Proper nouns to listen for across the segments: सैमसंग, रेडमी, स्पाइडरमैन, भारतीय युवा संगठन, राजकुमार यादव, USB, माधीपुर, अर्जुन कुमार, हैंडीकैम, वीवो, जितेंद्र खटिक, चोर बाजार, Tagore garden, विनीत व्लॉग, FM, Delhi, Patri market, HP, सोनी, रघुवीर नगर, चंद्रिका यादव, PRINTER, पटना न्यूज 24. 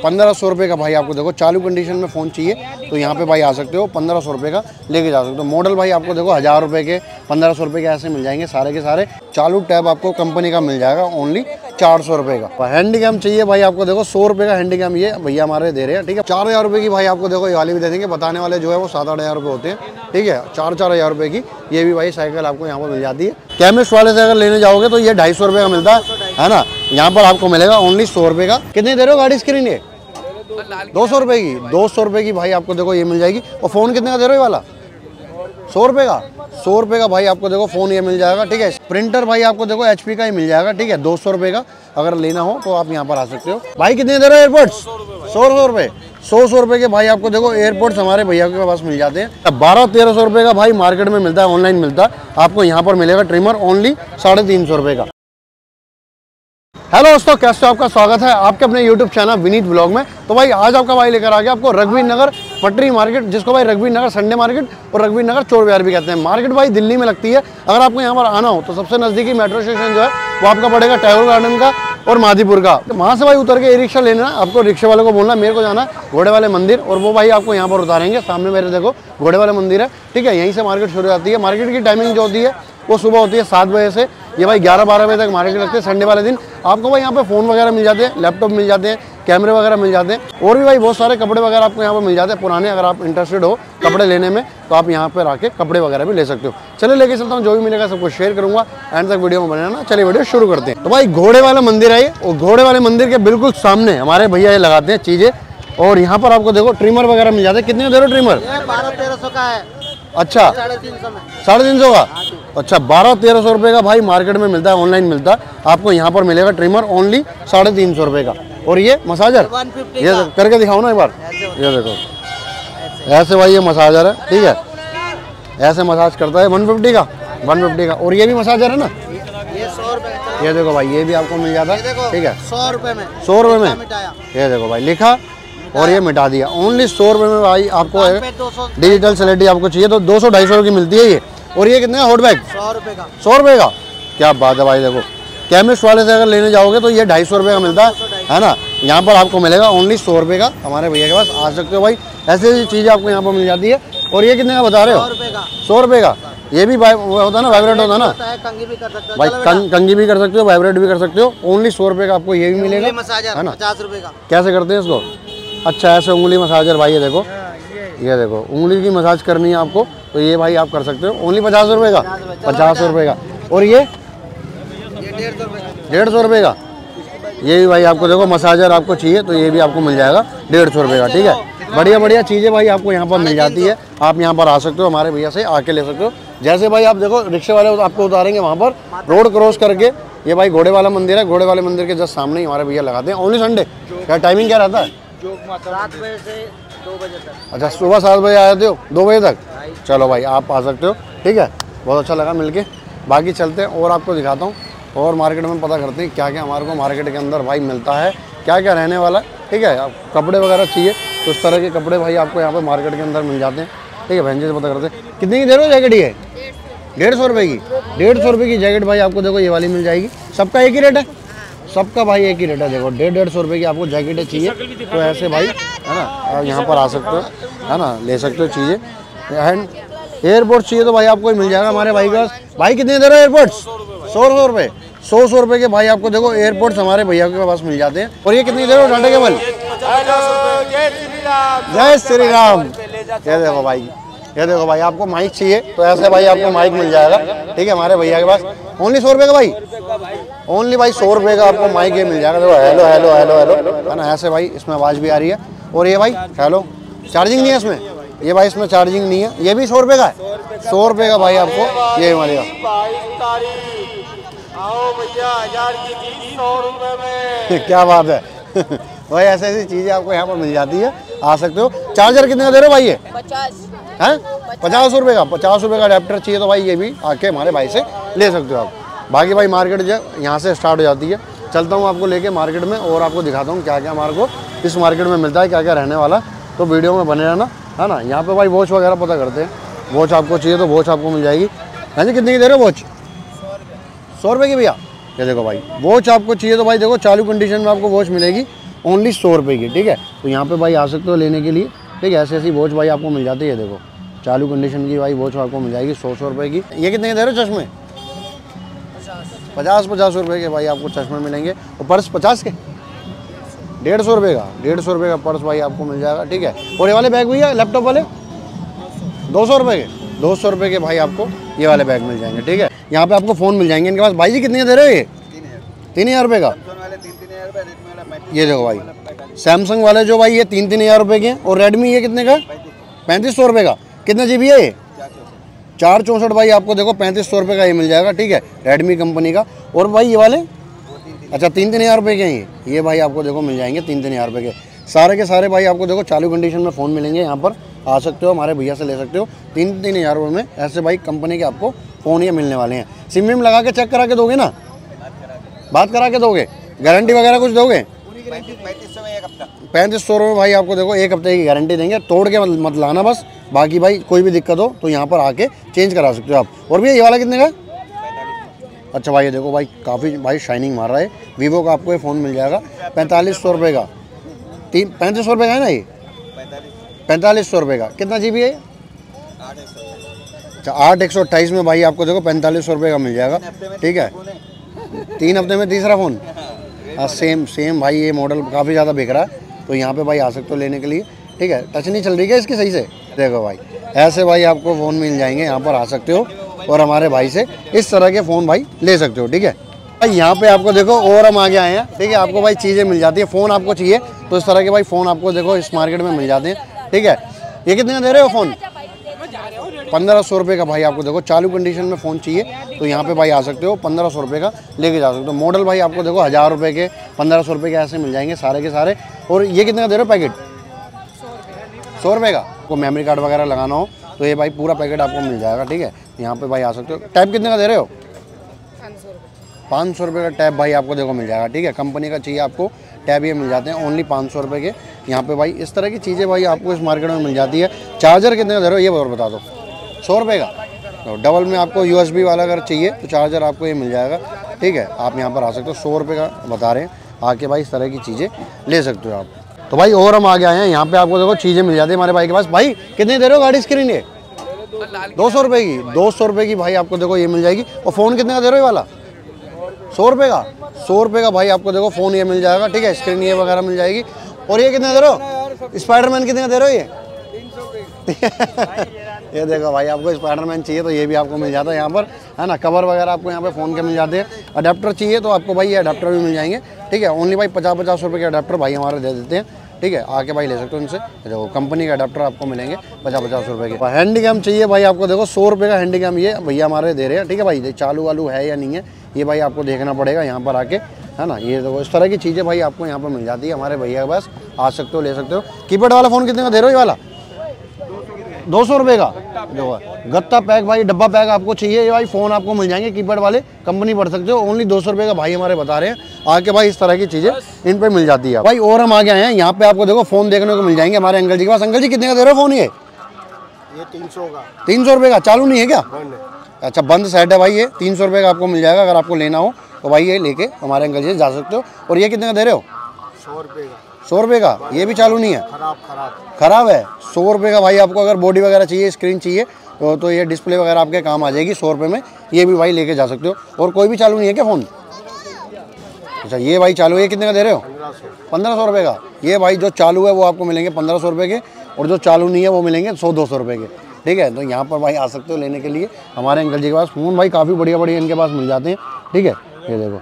1500 रुपये का भाई आपको देखो चालू कंडीशन में फ़ोन चाहिए तो यहाँ पे भाई आ सकते हो, 1500 रुपये का लेके जा सकते हो। मॉडल भाई आपको देखो 1000 रुपये के, 1500 रुपये के ऐसे मिल जाएंगे सारे के सारे। चालू टैब आपको कंपनी का मिल जाएगा ओनली 400 रुपये का। हैंडीकैम चाहिए भाई आपको देखो 100 रुपये का हैंडीकैम, ये भैया हमारे दे रहे हैं ठीक है। 4000 रुपये की भाई आपको देखो ये वाली भी दे देंगे, बताने वाले जो है वो 7-8 हज़ार रुपये होते हैं ठीक है। 4000-4000 रुपये की ये भी भाई साइकिल आपको यहाँ पर मिल जाती है। केमिस्ट वाले से अगर लेने जाओगे तो ये 250 रुपये का मिलता है ना, यहाँ पर आपको मिलेगा ओनली 100 रुपये का। कितनी दे रहे हो गाड़ी स्क्रीन ये? 200 रुपये की, 200 रुपये की भाई आपको देखो ये मिल जाएगी। और फ़ोन कितने का दे रहे हो ये वाला? 100 रुपये का, 100 रुपये का भाई आपको देखो फ़ोन ये मिल जाएगा ठीक है। प्रिंटर भाई आपको देखो HP का ही मिल जाएगा ठीक है, 200 रुपये का। अगर लेना हो तो आप यहाँ पर आ सकते हो। भाई कितने दे रहे हो एयरपोर्ट्स? 100-100 रुपये, 100-100 रुपये के भाई आपको देखो एयरपोर्ट्स हमारे भैया के पास मिल जाते हैं। 1200-1300 रुपये का भाई मार्केट में मिलता है, ऑनलाइन मिलता है। आपको यहाँ पर मिलेगा ट्रिमर ओनली 350 रुपये का। हेलो दोस्तों, कैसे हो? आपका स्वागत है आपके अपने यूट्यूब चैनल विनीत व्लॉग में। तो भाई आज आपका भाई लेकर आ गया आपको रघुवीर नगर पटरी मार्केट, जिसको भाई रघुवीर नगर संडे मार्केट और रघुवीर नगर चोर बाजार भी कहते हैं। मार्केट भाई दिल्ली में लगती है। अगर आपको यहाँ पर आना हो तो सबसे नज़दीकी मेट्रो स्टेशन जो है वो आपका पड़ेगा टैगोर गार्डन का और माधीपुर का। वहाँ से भाई उतर के ई रिक्शा लेना, आपको रिक्शे वाले को बोलना मेरे को जाना घोड़े वाले मंदिर, और वो भाई आपको यहाँ पर उतारेंगे। सामने मेरे देखो घोड़े वाले मंदिर है ठीक है, यहीं से मार्केट शुरू हो जाती है। मार्केट की टाइमिंग जो होती है वो सुबह होती है 7 बजे से ये भाई 11-12 बजे तक मार्केट लगते हैं। संडे वाले दिन आपको भाई यहाँ पे फ़ोन वगैरह मिल जाते हैं, लैपटॉप मिल जाते हैं, कैमरे वगैरह मिल जाते हैं, और भी भाई बहुत सारे कपड़े वगैरह आपको यहाँ पर मिल जाते हैं पुराने। अगर आप इंटरेस्टेड हो कपड़े लेने में तो आप यहाँ पर आके कपड़े वगैरह भी ले सकते हो। चलिए लेके चलता हूँ, जो भी मिलेगा सबको शेयर करूँगा, एंड तक वीडियो में बने रहना। चलिए वीडियो शुरू करते हैं। तो भाई घोड़े वाला मंदिर है, और घोड़े वाले मंदिर के बिल्कुल सामने हमारे भैया ये लगाते हैं चीज़ें, और यहाँ पर आपको देखो ट्रिमर वगैरह मिल जाते हैं। कितने दे रहे हो ट्रिमर? 1200-1300 का है। अच्छा 350 का, अच्छा 1200-1300 रुपये का भाई मार्केट में मिलता है, ऑनलाइन मिलता है। आपको यहाँ पर मिलेगा ट्रिमर ओनली 350 रुपये का। और ये मसाजर ये करके दिखाओ ना एक बार, ये देखो ऐसे भाई ये मसाजर है ठीक है, ऐसे मसाज करता है 150 का, 150 का। और ये भी मसाजर है ना, ये देखो भाई ये भी आपको मिल जाता है ठीक है 100 रुपये में, 100 रुपये में। ये देखो भाई लिखा और ये मिटा दिया, ओनली 100 रुपये में भाई आपको डिजिटल स्लेटी आपको चाहिए तो 200-250 की मिलती है ये। और ये कितने का हॉट बैग? 100 रुपये का, 100 रुपये का, क्या बात है भाई। देखो केमिस्ट वाले से अगर लेने जाओगे तो ये 250 रुपये का मिलता है ना, यहाँ पर आपको मिलेगा ओनली 100 रुपये का। हमारे भैया के पास आ सकते हो भाई, ऐसी ऐसी चीज़ें आपको यहाँ पर मिल जाती है। और ये कितने का बता रहे हो? 100 रुपये का। ये भी होता है ना, वाइब्रेट होता है ना भाई, कंगी भी कर सकते हो, वाइब्रेट भी कर सकते हो। ओनली 100 रुपये का आपको ये भी मिलेगा है ना। 50 रुपये का कैसे करते हैं इसको? अच्छा ऐसे उंगली मसाजर भाई, ये देखो ये देखो उंगली की मसाज करनी है आपको तो ये भाई आप कर सकते हो ओनली 50 रुपये का, 50 रुपये का। और ये 150 रुपये का, ये भी भाई आपको देखो मसाजर आपको चाहिए तो ये भी आपको मिल जाएगा 150 रुपये का ठीक है। बढ़िया बढ़िया चीज़ें भाई आपको यहाँ पर मिल जाती है, आप यहाँ पर आ सकते हो, हमारे भैया से आके ले सकते हो। जैसे भाई आप देखो रिक्शे वाले आपको उतारेंगे वहाँ पर रोड क्रॉस करके, ये भाई घोड़े वाला मंदिर है, घोड़े वाले मंदिर के जस्ट सामने ही हमारे भैया लगाते हैं। ओनली संडे क्या टाइमिंग क्या रहता है? 7 बजे से 2 बजे तक। अच्छा सुबह 7 बजे आ जाते हो 2 बजे तक, चलो भाई आप आ सकते हो ठीक है। बहुत अच्छा लगा मिलके, बाकी चलते हैं और आपको दिखाता हूँ और मार्केट में पता करते हैं क्या क्या हमारे को मार्केट के अंदर भाई मिलता है, क्या क्या रहने वाला है ठीक है। आप कपड़े वगैरह चाहिए तो उस तरह के कपड़े भाई आपको यहाँ पर मार्केट के अंदर मिल जाते हैं ठीक है। बहन जी से पता करते हैं कितनी की दे रहे हो जैकेट? ये 150 रुपये की, 150 रुपये की जैकेट भाई आपको देखो ये वाली मिल जाएगी। सबका एक ही रेट है, सबका भाई एक ही रेट है। देखो 150-150 रुपये की आपको जैकेटें चाहिए तो ऐसे भाई है ना, आप यहाँ पर आ सकते हो है ना, ले सकते हो चीज़ें। एंड एयरपोर्ट्स चाहिए तो भाई आपको मिल जाएगा हमारे भाई का। भाई कितने दे रहे हो एयरपोर्ट्स? 100-100 रुपये, 100-100 रुपये के भाई आपको देखो एयरपोर्ट्स हमारे भैया के पास मिल जाते हैं। और ये कितनी दे रहे हो डाटा केबल? जय श्री राम। ये देखो भाई, ये देखो भाई आपको माइक चाहिए तो ऐसे भाई आपको माइक मिल जाएगा ठीक है, हमारे भैया के पास ओनली 100 रुपये का भाई, ओनली भाई 100 रुपये का आपको माइक ये मिल जाएगा। देखो हेलो हेलो हेलो हेलो है ना, ऐसे भाई इसमें आवाज़ भी आ रही है। और ये भाई हेलो चार्जिंग नहीं है इसमें, ये भाई इसमें चार्जिंग नहीं है, ये भी 100 रुपये का है, 100 रुपये का भाई आपको ये मिलेगा। क्या बात है भाई, ऐसी ऐसी चीज़ें आपको यहाँ पर मिल जाती है, आ सकते हो। चार्जर कितने का दे रहे हो भाई? ये 50 रुपये का, 50 रुपये का अडेप्टर चाहिए तो भाई ये भी आके हमारे भाई से ले सकते हो आप। बाकी भाई मार्केट जो यहाँ से स्टार्ट हो जाती है, चलता हूँ आपको लेके मार्केट में और आपको दिखाता हूँ क्या क्या हमारे को इस मार्केट में मिलता है, क्या क्या रहने वाला। तो वीडियो में बने रहना है ना। यहाँ पर भाई वॉच वगैरह पता करते हैं, वॉच आपको चाहिए तो वॉच आपको मिल जाएगी। हाँ जी कितने की दे रहे हो वॉच? 100 रुपये की भैया। ये देखो भाई वॉच आपको चाहिए तो भाई देखो चालू कंडीशन में आपको वॉच मिलेगी ओनली 100 रुपये की। ठीक है, तो यहाँ पे भाई आ सकते हो लेने के लिए। ठीक है, ऐसी ऐसी वॉच भाई आपको मिल जाती है, देखो चालू कंडीशन की भाई वॉच आपको मिल जाएगी 100-100 रुपये की। ये कितने के दे रहे हो चश्मे? 50-50 रुपये के भाई आपको चश्मे मिलेंगे। और पर्स 50 के 150 रुपये का, 150 रुपये का पर्स भाई आपको मिल जाएगा। ठीक है, और ये वाले बैग भैया लैपटॉप वाले 200 रुपये के, 200 रुपये के भाई आपको ये वाले बैग मिल जाएंगे। ठीक है, यहाँ पे आपको फ़ोन मिल जाएंगे इनके पास। भाई जी कितने दे रहे हो ये? 3,000 रुपये का। ये देखो भाई सैमसंग वाले जो भाई ये 3-3 हज़ार रुपये के हैं। और रेडमी ये कितने का? 3500 रुपये का। कितने जीबी है ये? 464 भाई आपको देखो 3500 रुपये का ये मिल जाएगा। ठीक है, रेडमी कंपनी का। और भाई ये वाले अच्छा 3-3 हज़ार रुपये के हैं ये भाई आपको देखो मिल जाएंगे 3-3 हज़ार रुपये के। सारे के सारे भाई आपको देखो चालू कंडीशन में फ़ोन मिलेंगे, यहाँ पर आ सकते हो, हमारे भैया से ले सकते हो 3-3 हज़ार रुपये में। ऐसे भाई कंपनी के आपको फ़ोन ये मिलने वाले हैं। सिम विम लगा के चेक करा के दोगे ना, बात करा के दोगे, गारंटी वगैरह कुछ दोगे? 3500 रुपये में भाई आपको देखो 1 हफ्ते की गारंटी देंगे, तोड़ के मत लाना बस। बाकी भाई कोई भी दिक्कत हो तो यहाँ पर आके चेंज करा सकते हो आप। और भैया ये वाला कितने का? अच्छा भाई ये देखो भाई काफ़ी भाई शाइनिंग मार रहा है, वीवो का आपको ये फ़ोन मिल जाएगा 4500 रुपये का। 3500 रुपये का है ना ये? 4500 रुपये का। कितना जी बी है? 8/128 में भाई आपको देखो 4500 रुपये का मिल जाएगा। ठीक है, 3 हफ्ते में तीसरा फ़ोन। सेम भाई ये मॉडल काफ़ी ज़्यादा बिक रहा है, तो यहाँ पे भाई आ सकते हो लेने के लिए। ठीक है, टच नहीं चल रही है इसकी सही से। देखो भाई ऐसे भाई आपको फ़ोन मिल जाएंगे, यहाँ पर आ सकते हो और हमारे भाई से इस तरह के फ़ोन भाई ले सकते हो। ठीक है भाई, यहाँ पे आपको देखो और हम आगे आए हैं। ठीक है, आपको भाई चीज़ें मिल जाती है, फ़ोन आपको चाहिए तो इस तरह के भाई फ़ोन आपको देखो इस मार्केट में मिल जाते हैं। ठीक है, ये कितने दे रहे हो फ़ोन? 1500 रुपये का भाई आपको देखो चालू कंडीशन में फ़ोन चाहिए तो यहाँ पे भाई आ सकते हो, 1500 रुपये का लेके जा सकते हो। मॉडल भाई आपको देखो 1000 रुपये के, 1500 रुपये के ऐसे मिल जाएंगे सारे के सारे। और ये कितने का दे रहे हो पैकेट? 100 रुपये का। आपको मेमोरी कार्ड वगैरह लगाना हो तो ये भाई पूरा पैकेट आपको मिल जाएगा। ठीक है, यहाँ पर भाई आ सकते हो। टैब कितने का दे रहे हो? 500 रुपये का टैब भाई आपको देखो मिल जाएगा। ठीक है, कंपनी का चाहिए आपको टैब, ये मिल जाते हैं ओनली 500 रुपये के। यहाँ पर भाई इस तरह की चीज़ें भाई आपको इस मार्केट में मिल जाती है। चार्जर कितने का दे रहे हो ये और बता दो? 100 रुपये का। तो डबल में आपको USB वाला अगर चाहिए तो चार्जर आपको ये मिल जाएगा। ठीक है, आप यहाँ पर आ सकते हो, 100 रुपये का बता रहे हैं, आके भाई इस तरह की चीज़ें ले सकते हो आप। तो भाई और हम आगे आए हैं, यहाँ पे आपको देखो चीज़ें मिल जाती है हमारे भाई के पास। भाई कितने दे रहे हो गाड़ी स्क्रीन? ये 200 रुपये की, 200 रुपये की भाई आपको देखो ये मिल जाएगी। और फ़ोन कितने का दे रहे हो ये वाला? 100 रुपये का, 100 रुपये का भाई आपको देखो फ़ोन ये मिल जाएगा। ठीक है, स्क्रीन ये वगैरह मिल जाएगी। और ये कितने दे रहे हो? स्पाइडरमैन कितने का दे रहे हो ये? ये देखो भाई आपको स्पाइडरमैन चाहिए तो ये भी आपको मिल जाता है यहाँ पर, है ना। कवर वगैरह आपको यहाँ पे फ़ोन के मिल जाते हैं। अडेप्टर चाहिए तो आपको भाई ये अडेप्टर भी मिल जाएंगे। ठीक है, ओनली भाई 50-50 रुपये के अडेप्टर भाई हमारे दे देते हैं। ठीक है, आके भाई ले सकते हो इनसे। देखो कंपनी के अडेप्टर आपको मिलेंगे 50-50 रुपये के। हैंडीकैम चाहिए भाई आपको देखो 100 रुपये का हैंडीकैम ये भैया हमारे दे रहे हैं। ठीक है भाई, चालू वालू है या नहीं है ये भाई आपको देखना पड़ेगा यहाँ पर आके, है ना। ये देखो इस तरह की चीज़ें भाई आपको यहाँ पर मिल जाती है हमारे भैया के पास, आ सकते हो ले सकते हो। कीपैड वाला फ़ोन कितने का दे रहे हो ये वाला? 200 रुपये का। देखो गत्ता पैक भाई डब्बा पैक आपको चाहिए ये भाई फ़ोन आपको मिल जाएंगे कीपैड वाले, कंपनी पढ़ सकते हो, ओनली 200 रुपये का भाई हमारे बता रहे हैं। आके भाई इस तरह की चीज़ें इन पे मिल जाती है भाई। और हम आगे आए हैं, यहाँ पे आपको देखो फ़ोन देखने को मिल जाएंगे हमारे अंकल जी के पास। अंकल जी कितने का दे रहे हो फ़ोन ये? 300 का, 300 रुपये का। चालू नहीं है क्या? अच्छा बंद सेट है भाई ये, 300 रुपये का आपको मिल जाएगा। अगर आपको लेना हो तो भाई ये लेके हमारे अंकल जी जा सकते हो। और ये कितने का दे रहे हो? 100 रुपये का, 100 रुपये का। ये भी चालू नहीं है, खराब है। 100 रुपये का भाई आपको अगर बॉडी वगैरह चाहिए, स्क्रीन चाहिए तो ये डिस्प्ले वगैरह आपके काम आ जाएगी 100 रुपये में। ये भी भाई लेके जा सकते हो। और कोई भी चालू नहीं है क्या फ़ोन? अच्छा ये भाई चालू है, कितने का दे रहे हो? 1500 रुपये का। ये भाई जो चालू है वो आपको मिलेंगे 1500 रुपये के, और जो चालू नहीं है वो मिलेंगे 100-200 रुपये के। ठीक है, तो यहाँ पर भाई आ सकते हो लेने के लिए हमारे अंकल जी के पास। फ़ोन भाई काफ़ी बढ़िया बढ़िया इनके पास मिल जाते हैं। ठीक है, ये देखो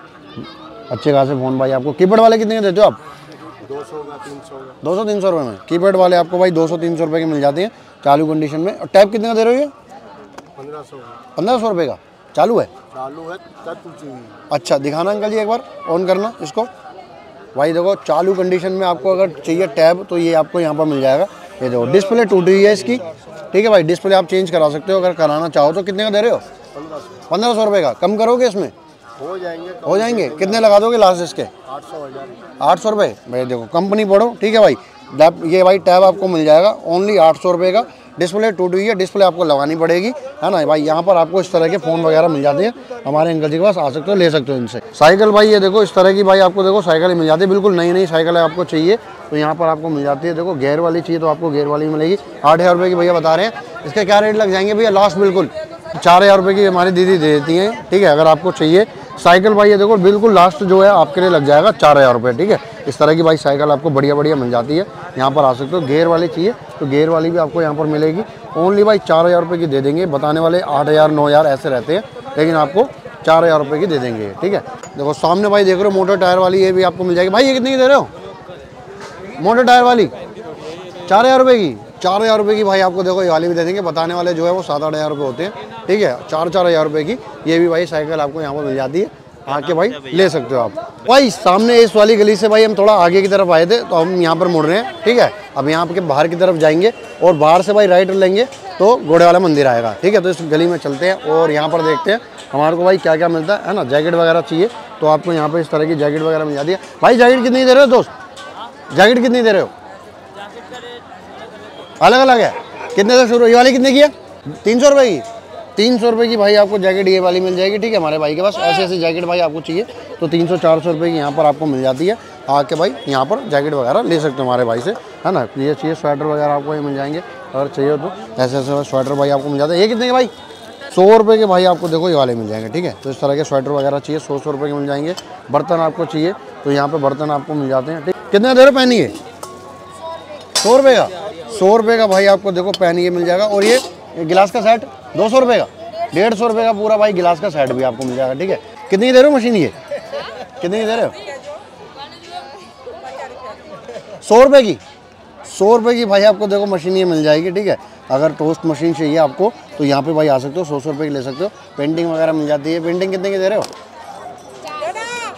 अच्छे खासे फ़ोन भाई आपको। कीपैड वाले कितने देते हो आप? 200-300 रुपये में कीपैड वाले आपको भाई 200-300 रुपये के मिल जाते हैं चालू कंडीशन में। और टैब कितने का दे रहे हो ये? 1500 रुपये का। चालू है, चालू है अच्छा दिखाना अंकल जी एक बार, ऑन करना इसको। भाई देखो चालू कंडीशन में आपको अगर चाहिए टैब तो ये आपको यहाँ पर मिल जाएगा। ये देखो डिस्प्ले टूट रही है इसकी। ठीक है भाई, डिस्प्ले आप चेंज करा सकते हो अगर कराना चाहो तो। कितने का दे रहे हो? 1500 रुपये का। कम करोगे इसमें? हो जाएंगे। कितने लगा दोगे लास्ट इसके? 800 रुपये भाई देखो कंपनी पढ़ो। ठीक है भाई, ये भाई टैब आपको मिल जाएगा ओनली 800 रुपये का। डिस्प्ले टूटी हुई है, डिस्प्ले आपको लगानी पड़ेगी, है ना भाई। यहाँ पर आपको इस तरह के फ़ोन वगैरह मिल जाते हैं, हमारे अंकल जी के पास आ सकते हो, ले सकते हो इनसे। साइकिल भाई ये देखो इस तरह की भाई आपको देखो साइकिल मिल जाती है, बिल्कुल नई नई साइकिल आपको चाहिए तो यहाँ पर आपको मिल जाती है। देखो गेयर वाली चाहिए तो आपको गेयर वाली मिलेगी। 8,000 रुपये की भैया बता रहे हैं। इसके क्या रेट लग जाएंगे भैया? लास्ट बिल्कुल 4,000 रुपये की हमारी दीदी दे देती है, ठीक है। अगर आपको चाहिए साइकिल भाई ये देखो बिल्कुल लास्ट जो है आपके लिए लग जाएगा 4,000 रुपये, ठीक है। इस तरह की भाई साइकिल आपको बढ़िया बढ़िया मिल जाती है, यहाँ पर आ सकते हो। गेयर वाली चाहिए तो गेयर वाली भी आपको यहाँ पर मिलेगी। ओनली भाई 4,000 रुपये की दे देंगे। बताने वाले 8,000 9,000 ऐसे रहते हैं, लेकिन आपको 4,000 रुपये की दे देंगे, ठीक है। देखो सामने भाई देख रहे हो मोटर टायर वाली, ये भी आपको मिल जाएगी। भाई ये कितनी दे रहे हो मोटर टायर वाली? 4,000 रुपये की। 4,000 रुपये की भाई आपको देखो ये वाली भी दे देंगे। बताने वाले जो है वो 7-8,000 रुपये होते हैं, ठीक है। 4-4,000 रुपये की ये भी भाई साइकिल आपको यहाँ पर मिल जाती है, आके भाई ले सकते हो आप। भाई सामने इस वाली गली से भाई हम थोड़ा आगे की तरफ आए थे तो हम यहाँ पर मुड़ रहे हैं, ठीक है। अब यहाँ के बाहर की तरफ जाएंगे और बाहर से भाई राइट लेंगे तो घोड़े वाला मंदिर आएगा, ठीक है। तो इस गली में चलते हैं और यहाँ पर देखते हैं हमारे को भाई क्या क्या मिलता है ना। जैकेट वगैरह चाहिए तो आपको यहाँ पर इस तरह की जैकेट वगैरह मिल जाती है। भाई जैकेट कितनी दे रहे हो दोस्त? जैकेट कितनी दे रहे हो? अलग अलग है। कितने से शुरू? ये वाली कितने की है? 300 रुपये की। 300 रुपये की भाई आपको जैकेट ये वाली मिल जाएगी, ठीक है। हमारे भाई के पास ऐसे ऐसे जैकेट भाई आपको चाहिए तो 300-400 रुपये की यहाँ पर आपको मिल जाती है। आके भाई यहाँ पर जैकेट वगैरह ले सकते हो हमारे भाई से, है ना। ये चाहिए स्वेटर वगैरह आपको ये मिल जाएंगे, अगर चाहिए तो ऐसे ऐसे स्वेटर भाई आपको मिल जाता है। ये कितने के भाई? 100 रुपये के भाई आपको देखो ये वाले मिल जाएंगे, ठीक है। तो इस तरह के स्वेटर वगैरह चाहिए 100-100 रुपये के मिल जाएंगे। बर्तन आपको चाहिए तो यहाँ पर बर्तन आपको मिल जाते हैं, ठीक। कितने देर पहनी है? 100 रुपये का। 100 रुपये का भाई आपको देखो पैन ये मिल जाएगा। और ये गिलास का सेट 200 रुपये का। 150 रुपये का पूरा भाई गिलास का सेट भी आपको मिल जाएगा, ठीक है। कितनी की दे रहे हो मशीन ये? कितनी की दे रहे हो? 100 रुपये की। 100 रुपये की भाई आपको देखो मशीन ये मिल जाएगी, ठीक है। अगर टोस्ट मशीन चाहिए आपको तो यहाँ पे भाई आ सकते हो, 100-100 रुपये की ले सकते हो। पेंटिंग वगैरह मिल जाती है। पेंटिंग कितने की दे रहे हो?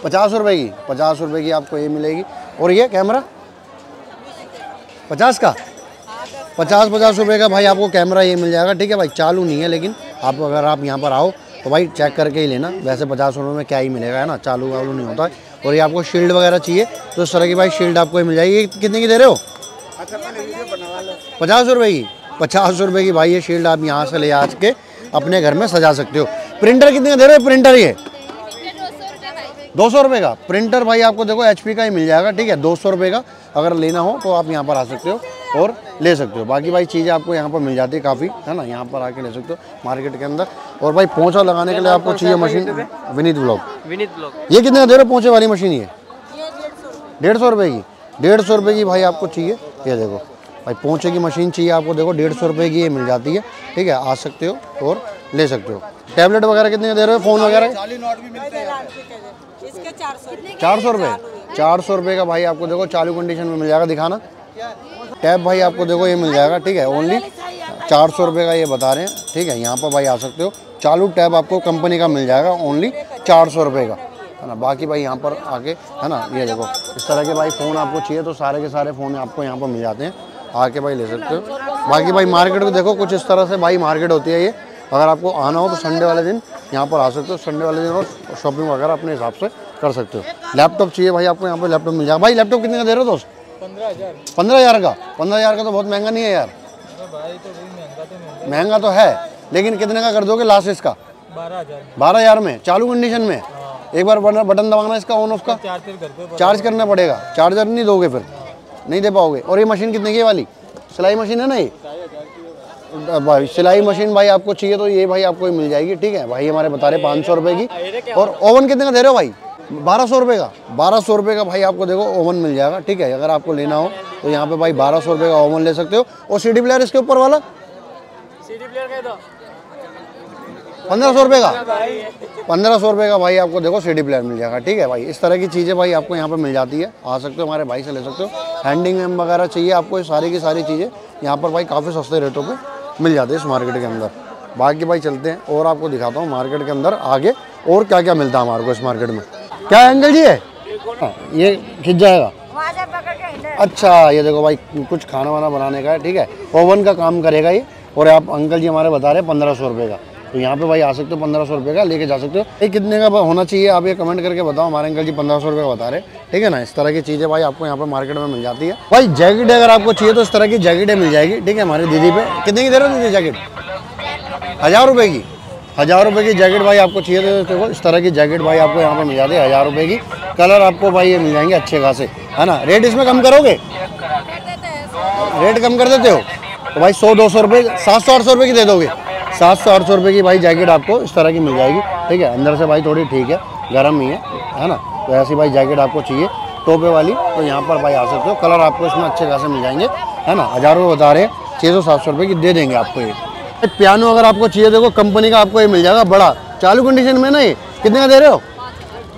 50 रुपये की। 50 रुपये की आपको ये मिलेगी। और ये कैमरा 50 का। 50-50 रुपये का भाई आपको कैमरा ये मिल जाएगा, ठीक है भाई। चालू नहीं है लेकिन आप अगर आप यहाँ पर आओ तो भाई चेक करके ही लेना, वैसे 50 रुपये में क्या ही मिलेगा, है ना। चालू वालू नहीं होता है। और ये आपको शील्ड वगैरह चाहिए तो इस तरह की भाई शील्ड आपको ये मिल जाएगी। कितने की दे रहे हो? 50 रुपये की। 50 रुपये की भाई ये शील्ड आप यहाँ से ले आज के अपने घर में सजा सकते हो। प्रिंटर कितने का दे रहे हो? प्रिंटर ये 200 रुपये का। प्रिंटर भाई आपको देखो HP का ही मिल जाएगा, ठीक है। 200 रुपये का अगर लेना हो तो आप यहाँ पर आ सकते हो और ले सकते हो। बाकी भाई चीज़ें आपको यहाँ पर मिल जाती है काफ़ी, है ना। यहाँ पर आके ले सकते हो मार्केट के अंदर। और भाई पोंछा लगाने के लिए आपको चाहिए मशीन विनीत व्लॉग। ये कितने का दे रहे हो पोंछे वाली मशीन? ये 150 रुपये की। 150 रुपये की भाई आपको चाहिए। ये देखो भाई पोंछे की मशीन चाहिए आपको देखो 150 रुपये की ये मिल जाती है, ठीक है। आ सकते हो और ले सकते हो। टैबलेट वगैरह कितने दे रहे हो? फ़ोन वगैरह 400 रुपये। 400 रुपये का भाई आपको देखो चालू कंडीशन में मिल जाएगा। दिखाना टैब भाई आपको देखो ये मिल जाएगा, ठीक है। ओनली 400 रुपये का ये बता रहे हैं, ठीक है। यहाँ पर भाई आ सकते हो। चालू टैब आपको कंपनी का मिल जाएगा ओनली 400 रुपये का, है ना। बाकी भाई यहाँ पर आके, है ना, ये देखो इस तरह के भाई फ़ोन आपको चाहिए तो सारे के सारे फ़ोन आपको यहाँ पर मिल जाते हैं, आके भाई ले सकते हो। बाकी भाई मार्केट को देखो कुछ इस तरह से भाई मार्केट होती है ये। अगर आपको आना हो तो संडे वाले दिन यहाँ पर आ सकते हो। संडे वाले दिन और शॉपिंग वगैरह अपने हिसाब से कर सकते हो। लैपटॉप चाहिए भाई आपको यहाँ पर लैपटॉप मिल जाएगा। भाई लैपटॉप कितने का दे रहे हो दोस्त? 15,000 का। 15,000 का तो बहुत महंगा नहीं है यार। भाई तो महंगा तो है लेकिन कितने का कर दोगे लास्ट इसका? 12,000 में चालू कंडीशन में। एक बार बटन दबाना इसका ऑन ऑफ का, चार्ज करना पड़ेगा। चार्जर नहीं दोगे फिर नहीं दे पाओगे। और ये मशीन कितने की है वाली? सिलाई मशीन है ना ये। भाई सिलाई मशीन भाई आपको चाहिए तो ये भाई आपको मिल जाएगी, ठीक है। भाई हमारे बता रहे 500 रुपये की। और ओवन कितने का दे रहे हो भाई? 1200 रुपये का। 1200 रुपये का भाई आपको देखो ओवन मिल जाएगा, ठीक है। अगर आपको लेना हो तो यहाँ पे भाई 1200 रुपये का ओवन ले सकते हो। और सीडी प्लेयर इसके ऊपर वाला सीडी प्लेयर कह दो 1500 रुपये का। 1500 रुपये का भाई आपको देखो सीडी प्लेयर मिल जाएगा, ठीक है भाई। इस तरह की चीज़ें भाई आपको यहाँ पर मिल जाती है, आ सकते हो हमारे भाई से ले सकते हो। हैंडिंग एम वगैरह चाहिए आपको, ये सारी की सारी चीज़ें यहाँ पर भाई काफ़ी सस्ते रेटों पर मिल जाती है इस मार्केट के अंदर। बाकी भाई चलते हैं और आपको दिखाता हूँ मार्केट के अंदर आगे और क्या क्या मिलता है हमारे को इस मार्केट में। क्या अंकल जी है? ये खिंच जाएगा अच्छा। ये देखो भाई कुछ खाना वाना बनाने का है, ठीक है। ओवन का काम करेगा ये। और आप अंकल जी हमारे बता रहे 1500 रुपये का। तो यहाँ पे भाई आ सकते हो 1500 रुपये का लेके जा सकते हो। ये कितने का होना चाहिए आप ये कमेंट करके बताओ। हमारे अंकल जी 1500 रुपये बता रहे, ठीक है ना। इस तरह की चीज़ें भाई आपको यहाँ पे मार्केट में मिल जाती है। भाई जैकेट अगर आपको चाहिए तो इस तरह की जैकेटें मिल जाएगी, ठीक है। हमारी दीदी पे कितने की दे रहे हो जैकेट? 1000 रुपये की, 1000 रुपये की जैकेट भाई आपको चाहिए तो इस तरह की जैकेट भाई आपको यहाँ पर मिल जाती है 1000 रुपये की। कलर आपको भाई ये मिल जाएंगे अच्छे खासे, है ना। रेट इसमें कम करोगे? रेट कम कर देते हो तो भाई 100-200 रुपये 700-800 रुपये की दे दोगे। 700-800 रुपये की भाई जैकेट आपको इस तरह की मिल जाएगी, ठीक है। अंदर से भाई थोड़ी ठीक है, गर्म ही है ना। तो ऐसी भाई जैकेट आपको चाहिए टोपे वाली तो यहाँ पर भाई आ सकते हो। कलर आपको इसमें अच्छे खासे मिल जाएंगे, है ना। 1000 रुपये बता रहे हैं, 600-700 रुपये की दे देंगे आपको। ये पियानो अगर आपको चाहिए देखो कंपनी का आपको ये मिल जाएगा बड़ा, चालू कंडीशन में ना। ये कितने का दे रहे हो?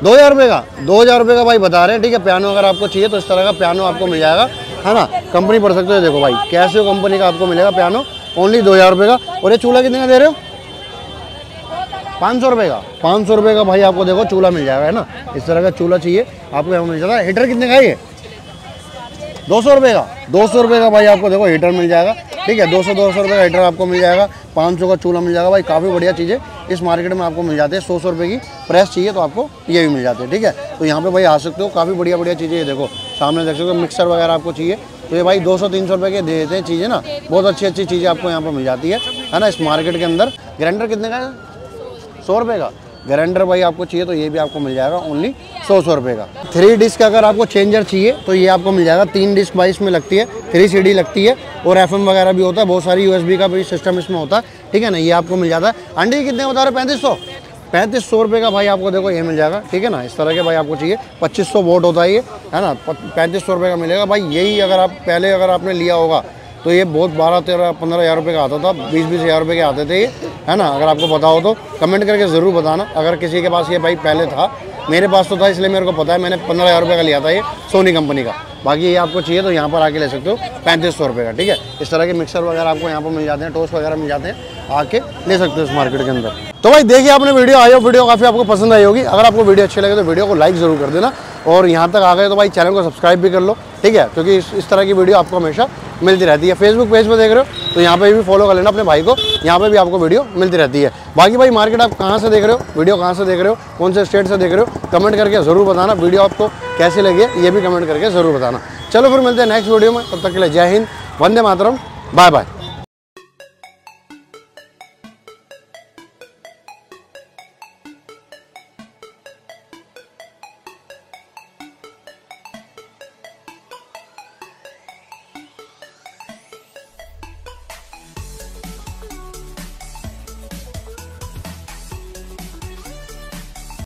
2000 रुपये का, 2000 रुपये का भाई बता रहे हैं, ठीक है। पियानो अगर आपको चाहिए तो इस तरह का पियानो आपको मिल जाएगा, है ना। कंपनी पढ़ सकते हो देखो भाई, कैसे कंपनी का आपको मिलेगा पियानो ओनली 2000 रुपये का। और ये चूल्हा कितने का दे रहे हो? 500 रुपये का, 500 रुपये का भाई आपको देखो चूल्हा मिल जाएगा, है ना। इस तरह का चूल्हा चाहिए आपको यहाँ मिल जाता है। हीटर कितने का है? 200 रुपये का, 200 रुपये का भाई आपको देखो हीटर मिल जाएगा, ठीक है। 200-200 रुपये का हीटर आपको मिल जाएगा। 500 का चूल्हा मिल जाएगा भाई। काफ़ी बढ़िया चीज़ें इस मार्केट में आपको मिल जाती है। 100-100 रुपये की प्रेस चाहिए तो आपको ये भी मिल जाती है, ठीक है। तो यहाँ पे भाई आ सकते हो, काफ़ी बढ़िया बढ़िया चीज़ें। ये देखो सामने देख सकते हो, मिक्सर वगैरह आपको चाहिए तो ये भाई 200-300 रुपये के दे देते हैं चीज़ें ना। बहुत अच्छी अच्छी चीज़ें आपको यहाँ पर मिल जाती है ना इस मार्केट के अंदर। ग्राइंडर कितने का है? 100 रुपये का ग्राइंडर भाई आपको चाहिए तो ये भी आपको मिल जाएगा ओनली 100-100 रुपये का। 3 डिस्क अगर आपको चेंजर चाहिए तो ये आपको मिल जाएगा। 3 डिस्क भाई इसमें लगती है, 3 CD लगती है और FM वगैरह भी होता है। बहुत सारी USB का भी सिस्टम इसमें होता है, ठीक है ना। ये आपको मिल जाता है। अंडे कितने बता रहे? 3500 रुपये का भाई आपको देखो ये मिल जाएगा, ठीक है ना। इस तरह के भाई आपको चाहिए। 2500 वोट होता है ये, है ना। 3500 रुपये का मिलेगा भाई। यही अगर आप पहले अगर आपने लिया होगा तो ये बहुत 12-13-15 हज़ार रुपये का आता था, 20-20 हज़ार रुपये के आते थे ये, है ना। अगर आपको पता हो तो कमेंट करके ज़रूर बताना अगर किसी के पास ये भाई पहले था। मेरे पास तो था इसलिए मेरे को पता है, मैंने 15 हज़ार रुपये का लिया था ये, सोनी कंपनी का। बाकी ये आपको चाहिए तो यहाँ पर आके ले सकते हो 3500 रुपये का, ठीक है। इस तरह के मिक्सर वगैरह आपको यहाँ पर मिल जाते हैं, टोस्ट वगैरह मिल जाते हैं, आके ले सकते हो इस मार्केट के अंदर। तो भाई देखिए आपने वीडियो आई हो, वीडियो काफ़ी आपको पसंद आई होगी। अगर आपको वीडियो अच्छी लगे तो वीडियो को लाइक ज़रूर कर देना और यहाँ तक आ गए तो भाई चैनल को सब्सक्राइब भी कर लो, ठीक है। क्योंकि इस तरह की वीडियो आपको हमेशा मिलती रहती है। फेसबुक पेज पर देख रहे हो तो यहाँ पे भी फॉलो कर लेना अपने भाई को, यहाँ पे भी आपको वीडियो मिलती रहती है। बाकी भाई मार्केट आप कहाँ से देख रहे हो, वीडियो कहाँ से देख रहे हो, कौन से स्टेट से देख रहे हो, कमेंट करके ज़रूर बताना। वीडियो आपको कैसे लगे ये भी कमेंट करके ज़रूर बताना। चलो फिर मिलते हैं नेक्स्ट वीडियो में, तब तक के लिए जय हिंद, वंदे मातरम, बाय बाय।